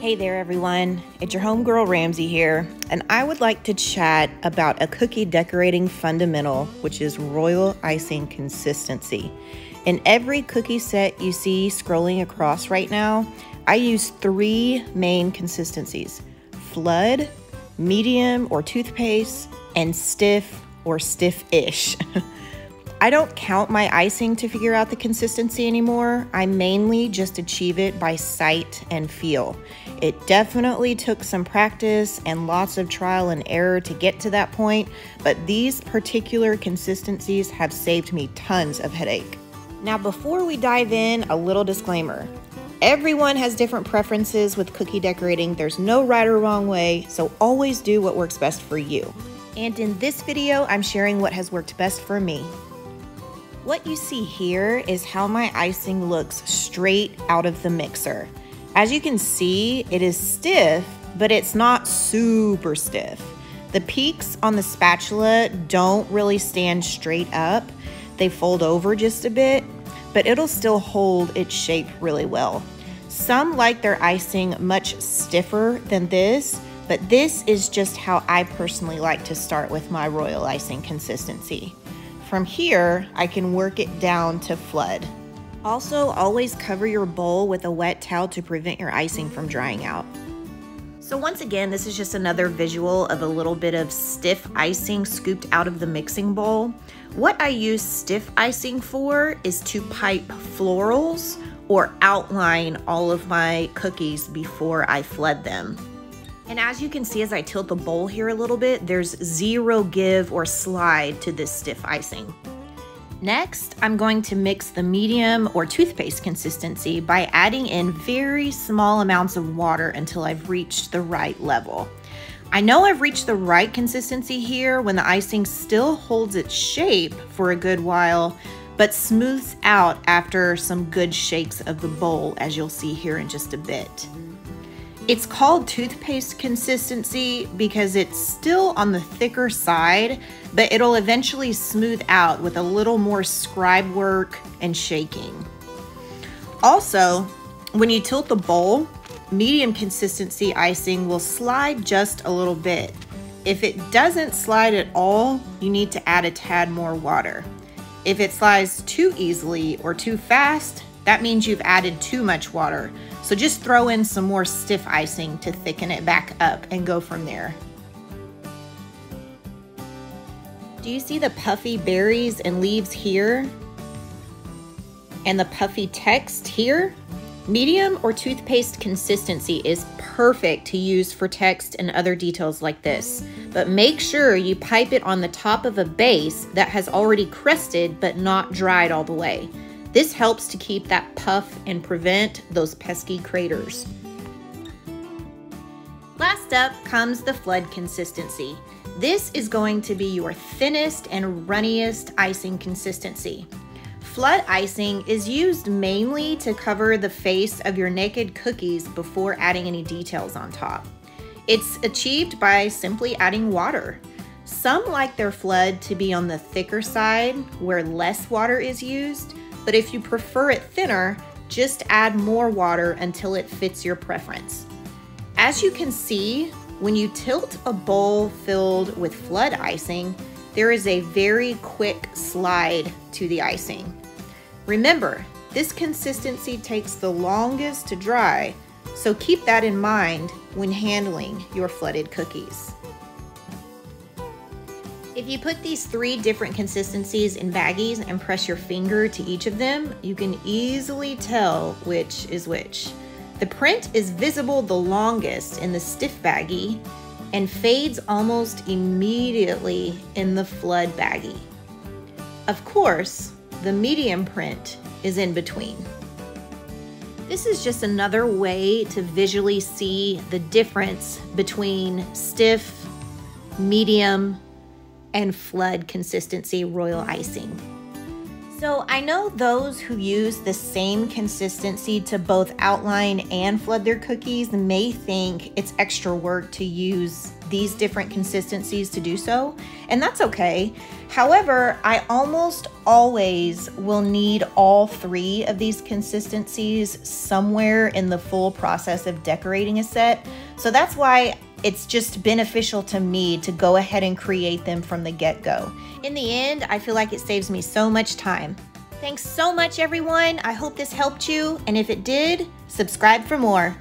Hey there everyone, it's your homegirl Ramsey here, and I would like to chat about a cookie decorating fundamental, which is royal icing consistency. In every cookie set you see scrolling across right now, I use three main consistencies: flood, medium or toothpaste, and stiff or stiff-ish. I don't count my icing to figure out the consistency anymore. I mainly just achieve it by sight and feel. It definitely took some practice and lots of trial and error to get to that point, but these particular consistencies have saved me tons of headache. Now, before we dive in, a little disclaimer. Everyone has different preferences with cookie decorating. There's no right or wrong way, so always do what works best for you. And in this video, I'm sharing what has worked best for me. What you see here is how my icing looks straight out of the mixer. As you can see, it is stiff, but it's not super stiff. The peaks on the spatula don't really stand straight up. They fold over just a bit, but it'll still hold its shape really well. Some like their icing much stiffer than this, but this is just how I personally like to start with my royal icing consistency. From here, I can work it down to flood. Also, always cover your bowl with a wet towel to prevent your icing from drying out. So once again, this is just another visual of a little bit of stiff icing scooped out of the mixing bowl. What I use stiff icing for is to pipe florals or outline all of my cookies before I flood them. And as you can see, as I tilt the bowl here a little bit, there's zero give or slide to this stiff icing. Next, I'm going to mix the medium or toothpaste consistency by adding in very small amounts of water until I've reached the right level. I know I've reached the right consistency here when the icing still holds its shape for a good while, but smooths out after some good shakes of the bowl, as you'll see here in just a bit. It's called toothpaste consistency because it's still on the thicker side, but it'll eventually smooth out with a little more scribe work and shaking. Also, when you tilt the bowl, medium consistency icing will slide just a little bit. If it doesn't slide at all, you need to add a tad more water. If it slides too easily or too fast, that means you've added too much water. So just throw in some more stiff icing to thicken it back up and go from there. Do you see the puffy berries and leaves here? And the puffy text here? Medium or toothpaste consistency is perfect to use for text and other details like this, but make sure you pipe it on the top of a base that has already crested but not dried all the way. This helps to keep that puff and prevent those pesky craters. Last up comes the flood consistency. This is going to be your thinnest and runniest icing consistency. Flood icing is used mainly to cover the face of your naked cookies before adding any details on top. It's achieved by simply adding water. Some like their flood to be on the thicker side where less water is used, but if you prefer it thinner, just add more water until it fits your preference. As you can see, when you tilt a bowl filled with flood icing, there is a very quick slide to the icing. Remember, this consistency takes the longest to dry, so keep that in mind when handling your flooded cookies. If you put these three different consistencies in baggies and press your finger to each of them, you can easily tell which is which. The print is visible the longest in the stiff baggie and fades almost immediately in the flood baggie. Of course, the medium print is in between. This is just another way to visually see the difference between stiff, medium, and flood consistency royal icing. So I know those who use the same consistency to both outline and flood their cookies may think it's extra work to use these different consistencies to do so, and that's okay. However, I almost always will need all three of these consistencies somewhere in the full process of decorating a set. So that's why it's just beneficial to me to go ahead and create them from the get-go. In the end, I feel like it saves me so much time. Thanks so much, everyone. I hope this helped you, and if it did, subscribe for more.